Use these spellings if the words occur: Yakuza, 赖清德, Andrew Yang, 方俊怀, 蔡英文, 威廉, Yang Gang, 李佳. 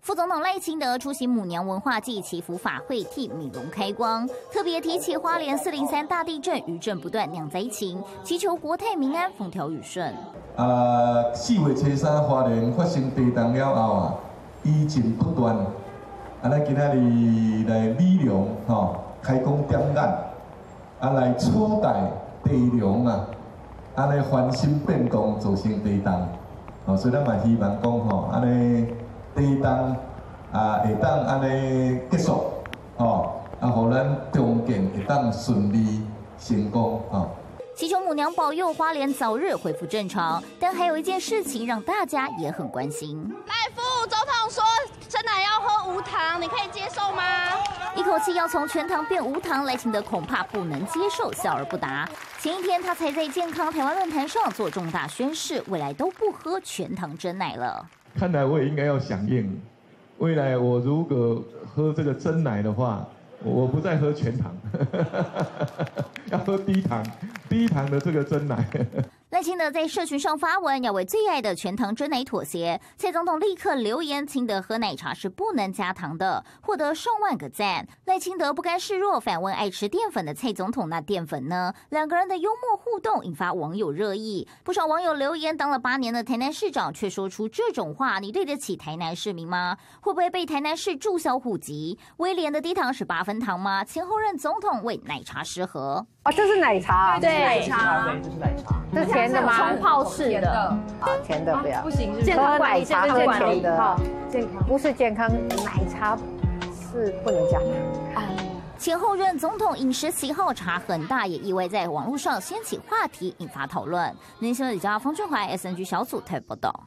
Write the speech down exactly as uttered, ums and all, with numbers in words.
副总统赖清德出席母娘文化祭祈福法会，替米龙开光，特别提起花莲四零三大地震余震不断酿灾情，祈求国泰民安、风调雨顺。啊，四月初三花莲发生地震了后啊，余震不断，啊，咱今仔日来米龙吼开工点眼，啊来取代地龙啊，啊来翻新变动造成地动。 哦，所以咱嘛希望讲吼，安尼地震啊会当安尼结束，哦，啊，互咱重建会当顺利成功，哦。祈求母娘保佑花莲早日恢复正常，但还有一件事情让大家也很关心。赖副总统说，生奶要喝无糖，你可以接受吗？一口气要从全糖变无糖，赖清德恐怕不能接受，笑而不答。 前一天，他才在健康台湾论坛上做重大宣示，未来都不喝全糖珍奶了。看来我也应该要响应，未来我如果喝这个珍奶的话，我不再喝全糖，要喝低糖、低糖的这个珍奶。赖清德在社群上发文，要为最爱的全糖珍奶妥协。蔡总统立刻留言，清德喝奶茶是不能加糖的，获得上万个赞。赖清德不甘示弱，反问爱吃淀粉的蔡总统：“那淀粉呢？”两个人的幽默互动引发网友热议，不少网友留言：“当了八年的台南市长，却说出这种话，你对得起台南市民吗？会不会被台南市注销户籍？威廉的低糖是八分糖吗？前后任总统为奶茶失和。” 啊，这是奶茶，对，奶茶，对，这是奶茶，是甜的吗？冲泡式的，啊，甜的不要，不行，健康管理，健康管理，哈，健康不是健康，奶茶是不能加啊。前后任总统饮食喜好差很大，也意外在网络上掀起话题，引发讨论。《人生》李佳、方俊怀 S N G 小组特报道。